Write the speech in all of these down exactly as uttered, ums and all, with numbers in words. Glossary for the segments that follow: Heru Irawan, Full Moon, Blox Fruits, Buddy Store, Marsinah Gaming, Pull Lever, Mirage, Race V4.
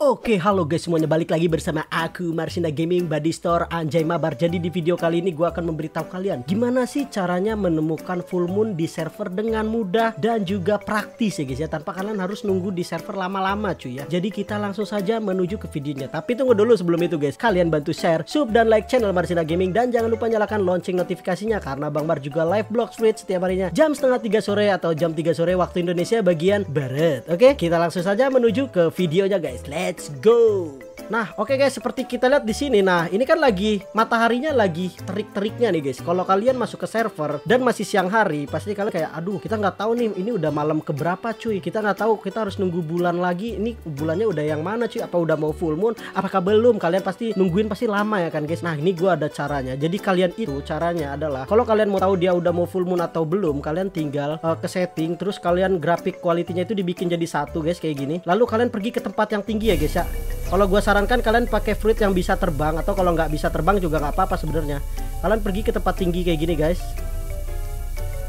Oke, halo guys semuanya, balik lagi bersama aku Marsinah Gaming, Buddy Store, Anjay Mabar. Jadi di video kali ini gue akan memberitahu kalian gimana sih caranya menemukan full moon di server dengan mudah dan juga praktis ya guys ya, tanpa kalian harus nunggu di server lama-lama cuy ya. Jadi kita langsung saja menuju ke videonya. Tapi tunggu dulu, sebelum itu guys, kalian bantu share, sub dan like channel Marsinah Gaming, dan jangan lupa nyalakan lonceng notifikasinya karena Bang Mar juga live Blox Fruits setiap harinya jam setengah tiga sore atau jam tiga sore waktu Indonesia bagian barat. Oke, kita langsung saja menuju ke videonya guys. Let's Let's go. Nah, oke okay guys, seperti kita lihat di sini, nah ini kan lagi mataharinya lagi terik-teriknya nih guys. Kalau kalian masuk ke server dan masih siang hari, pasti kalian kayak, aduh, kita nggak tahu nih, ini udah malam keberapa cuy. Kita nggak tahu, kita harus nunggu bulan lagi. Ini bulannya udah yang mana cuy? Apa udah mau full moon? Apakah belum? Kalian pasti nungguin pasti lama ya kan guys. Nah, ini gua ada caranya. Jadi kalian itu caranya adalah, kalau kalian mau tahu dia udah mau full moon atau belum, kalian tinggal uh, ke setting, terus kalian grafik kualitinya itu dibikin jadi satu guys kayak gini. Lalu kalian pergi ke tempat yang tinggi ya guys ya. Kalau gue sarankan kalian pakai fruit yang bisa terbang, atau kalau nggak bisa terbang juga nggak apa-apa sebenarnya. Kalian pergi ke tempat tinggi kayak gini guys.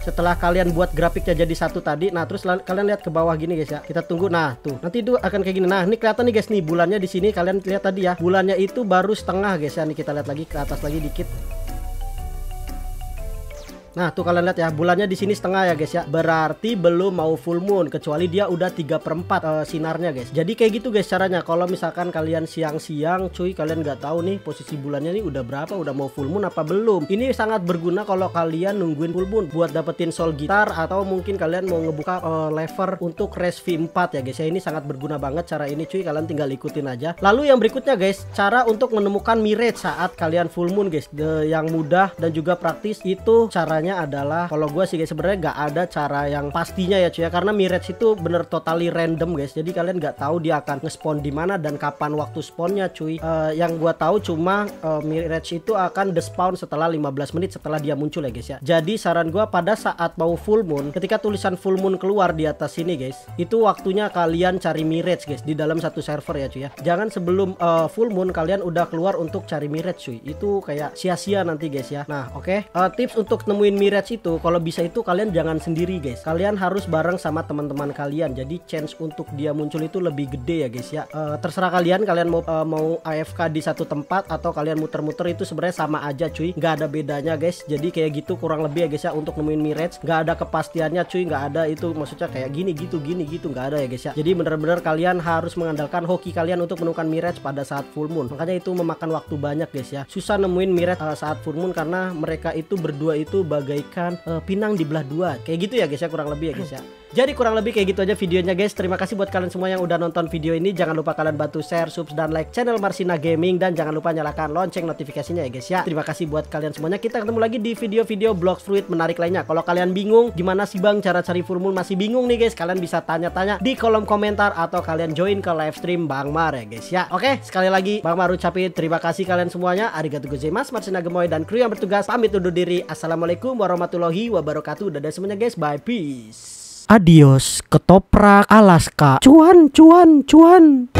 Setelah kalian buat grafiknya jadi satu tadi, nah terus kalian lihat ke bawah gini guys ya. Kita tunggu, nah tuh nanti itu akan kayak gini. Nah ini kelihatan nih guys nih bulannya di sini. Kalian lihat tadi ya, bulannya itu baru setengah guys ya. Nih kita lihat lagi ke atas lagi dikit. Nah tuh kalian lihat ya, bulannya di sini setengah ya guys ya, berarti belum mau full moon, kecuali dia udah tiga per empat uh, sinarnya guys. Jadi kayak gitu guys caranya. Kalau misalkan kalian siang-siang cuy, kalian nggak tahu nih posisi bulannya nih udah berapa, udah mau full moon apa belum. Ini sangat berguna kalau kalian nungguin full moon buat dapetin soul gitar, atau mungkin kalian mau ngebuka uh, lever untuk race V empat ya guys ya. Ini sangat berguna banget cara ini cuy, kalian tinggal ikutin aja. Lalu yang berikutnya guys, cara untuk menemukan mirage saat kalian full moon guys. The, yang mudah dan juga praktis itu cara adalah, kalau gue sih guys sebenarnya nggak ada cara yang pastinya ya cuy ya, karena mirage itu bener totally random guys. Jadi kalian nggak tahu dia akan nge-spawn di mana dan kapan waktu spawnnya cuy. Uh, yang gue tahu cuma uh, mirage itu akan despawn setelah lima belas menit setelah dia muncul ya guys ya. Jadi saran gue pada saat mau full moon, ketika tulisan full moon keluar di atas sini guys, itu waktunya kalian cari mirage guys di dalam satu server ya cuy ya. Jangan sebelum uh, full moon kalian udah keluar untuk cari mirage cuy, itu kayak sia-sia nanti guys ya. Nah oke, okay. uh, tips untuk nemuin mirage itu, kalau bisa itu kalian jangan sendiri guys, kalian harus bareng sama teman-teman kalian. Jadi chance untuk dia muncul itu lebih gede ya guys ya. E, terserah kalian, kalian mau e, mau A F K di satu tempat atau kalian muter-muter itu sebenarnya sama aja cuy, nggak ada bedanya guys. Jadi kayak gitu kurang lebih ya guys ya, untuk nemuin mirage nggak ada kepastiannya cuy, nggak ada itu maksudnya kayak gini gitu gini gitu nggak ada ya guys ya. Jadi bener-bener kalian harus mengandalkan hoki kalian untuk menemukan mirage pada saat full moon. Makanya itu memakan waktu banyak guys ya, susah nemuin mirage e, saat full moon karena mereka itu berdua itu bagaikan uh, pinang di belah dua kayak gitu ya guys ya, kurang lebih ya guys ya. Jadi kurang lebih kayak gitu aja videonya guys. Terima kasih buat kalian semua yang udah nonton video ini. Jangan lupa kalian bantu share, sub dan like channel Marsinah Gaming, dan jangan lupa nyalakan lonceng notifikasinya ya guys ya. Terima kasih buat kalian semuanya. Kita ketemu lagi di video-video Blox Fruits menarik lainnya. Kalau kalian bingung gimana sih Bang cara cari full moon, masih bingung nih guys, kalian bisa tanya-tanya di kolom komentar atau kalian join ke live stream Bang Mar ya guys ya. Oke, sekali lagi Bang Mar ucapin terima kasih kalian semuanya. Arigatou gozaimasu. Marsinah Gemoy dan kru yang bertugas pamit undur diri. Assalamualaikum warahmatullahi wabarakatuh. Dadah semuanya guys. Bye, peace. Adios, ketoprak Alaska. Cuan, cuan, cuan.